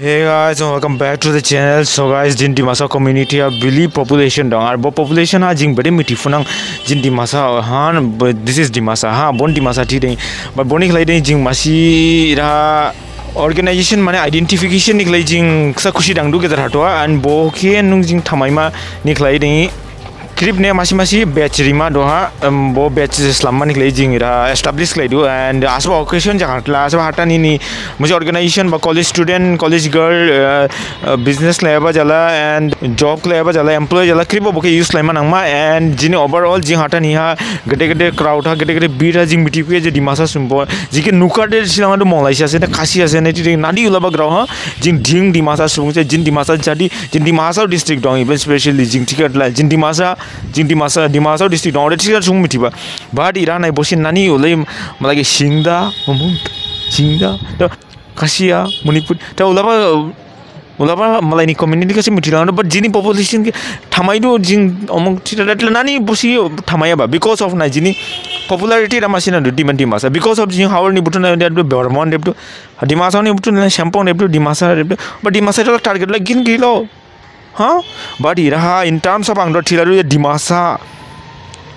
Hey guys, welcome back to the channel. So guys, jin dimasa community a Billy population dong. Arbo population ha jing bade miti funang jin dimasa han. This is dimasa ha bon dimasa ti deng. But bonik lai deng jing masih dah organization mana identification niklai jing sakushi dang du ketar hatua an boke nung jing tamai ma niklai deng. Kripnya masih batch rima doha bo batch selama niklai jing ira establish lai do and asba occasion jangan kelas asba hatan ini mujhe organization ba college student college girl business lai ba jala and job lai ba jala employee jala kribo boke use lai manang ma and jini overall jing hatan iha gede gede crowd ha gede gede bid ha jing miti ke je dimasa sumbo jike nuka de silama do malaysia se na khasi ase na ti nadi ulaba grau ha jing dimasa sumbo jing dimasa jadi jing dimasa district dong even specially jing ticket la jing dimasa Dimasa district order tiga sung mitiba badi ranai bosin nani oleh malagi singda umum singda kasia muniput tau ulaba malai ni community kasi mutilan but jini population ke thamai do jing omong tidak nani bosi thamai ba because of na jini popularity ramasina do dimasa because of jing how ni butuna dia do hormone debdo dimasa ni butuna shampoo debdo but dimasa to target la gin gilo ha badi raha in terms of angdo thilaru ya dimasa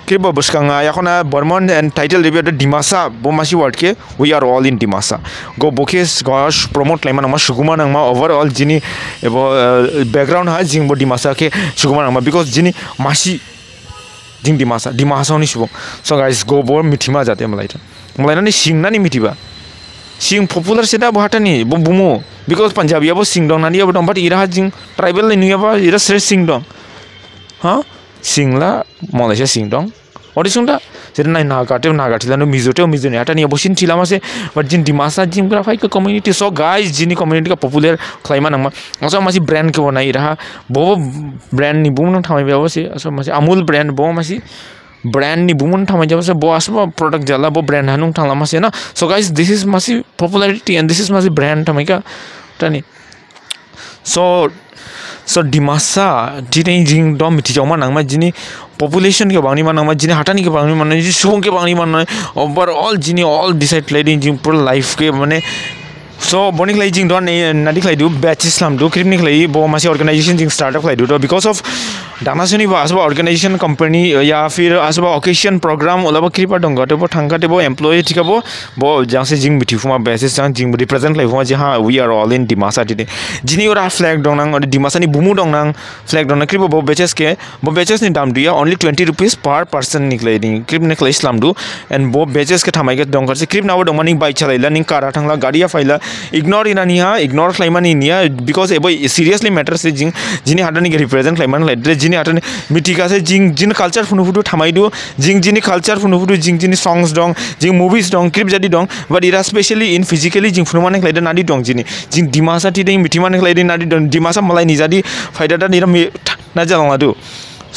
kebo buskanga yakona bormon and title review the dimasa bomasi word ke we are all in dimasa go bokes gosh promote laima nama suguma nama overall jini background ha jingbo dimasa ke suguma nama because jini masi jing dimasa ni subong so guys go bor mithima jate malaita ni singna ni mithiba sing popular seda bohatani bumu because Punjabi abo sing dong nani abo dong but ira jing tribal ni abo ira stress sing dong ha sing la Malaysia sing dong ori sing da seda nai naga tila no mizo ni ata ni abo sin tila mase but jin dimasa jing grafai ke community so guys jini community ka popular klaima nama aso masih brand ke bo nai ira bo brand ni bumu nang thamai abo se aso masih amul brand bo masih brand ni bumun thamai jabo se bo asba product jala bo brand hanung thang lama se na so guys this is masih popularity and this is masih brand thamai ka tani so dimasa jini jing dom miti joma nangma jini population ke bangni man nangma jini hatani ke bangni man jini shung ke bangni man overall jini all decide lady jing pur life ke mane so bonik lai jing don nadik lai do batch islam do kripnik lai bo masih organization jing startup lai do because of dana suni ba asba organization company ya fir asba occasion program olaba kripa dongate bo thangate bo employee thikabo bo jangse jing mithifuma basis jang jing represent lai huma jaha we are all in dimasa tide jini ora flag dong nang dimasa ni bumu dong nang flag dong kripa bo batches ke bo batches ni dam dia only 20 rupees per person niklai ding kripnik lai islam do and bo batches ke thamai ke dong karse krip na bo dong maning bike chalai la ning kara thangla gadiya faila ignore ina ni ha ignore klaima ni nia because ebo seriously matters jing jini hadani ke represent klaima lai jini atane mitika se jing jin culture funufudu thamai du jing jini culture funufudu jing jini songs dong jing movies dong clip jadi dong but ira specially in physically jing funumanek laida nadi dong jini jing dimasa ti dei mithimanek laida nadi dong dimasa malai ni jadi faida da nira najalong adu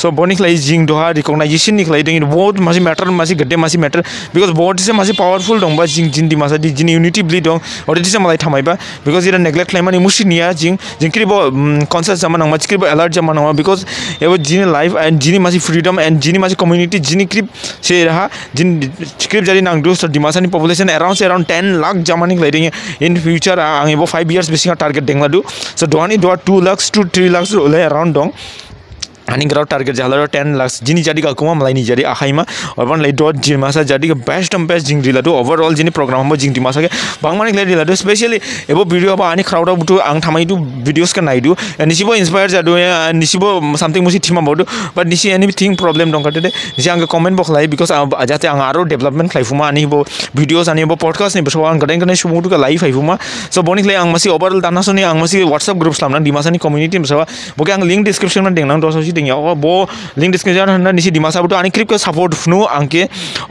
so bonik lai jing doha recognition niklai ding both masih matter masih gede masih matter because both is masih powerful dong ba jing jin dimasa di jini unity bli dong or it is malai thamai ba because ira neglect lai mani musinia jing jingkri bo conscious zaman nang majkri bo alert zaman nang because ebo jini life and jini masih freedom and jini masih community jini krip se raha jin krip jari nang do so dimasa ni population around 10 lakh zaman niklai ding in future ang ebo 5 years basing target dengla do so doani do 2 lakhs to 3 lakhs olai around dong Aning grau target jalan 10 lakhs jini jadi kakuma malai ni jadi ahaima urban lai dot dimasa jadi ke best best jing dilado overall jini program mo jing dimasa ke bang manik lai dilado specially ebo video ba ani crowd out to ang thamai tu videos ke nai do and nisibo inspire jadu and nisibo something musi thima bodu but nisi anything problem dong kate de nisi ang comment box lai because ajate ang aro development lai fuma ani bo videos ani bo podcast ni bo ang gadeng gadeng sumu tu ke live fuma so bonik lai ang masi overall dana soni ang masi whatsapp group slam nang dimasa ni community bo boke ang link description man deng nang dosa Dingya bo link description handa nisi dimasa buto ani krip ke support fnu angke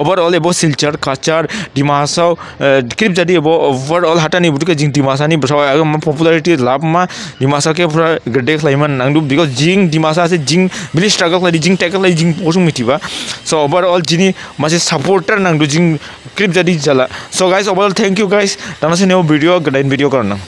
overall ebo silchar kachar dimasa krip jadi ebo overall hatani buto ke jing dimasa ni beswa popularity lab ma dimasa ke pura gede klaiman nangdu because jing dimasa se jing bili struggle lai jing tackle lai jing posung mitiba so overall jini masih supporter nangdu jing krip jadi jala so guys overall thank you guys tanase neo video gadain video karna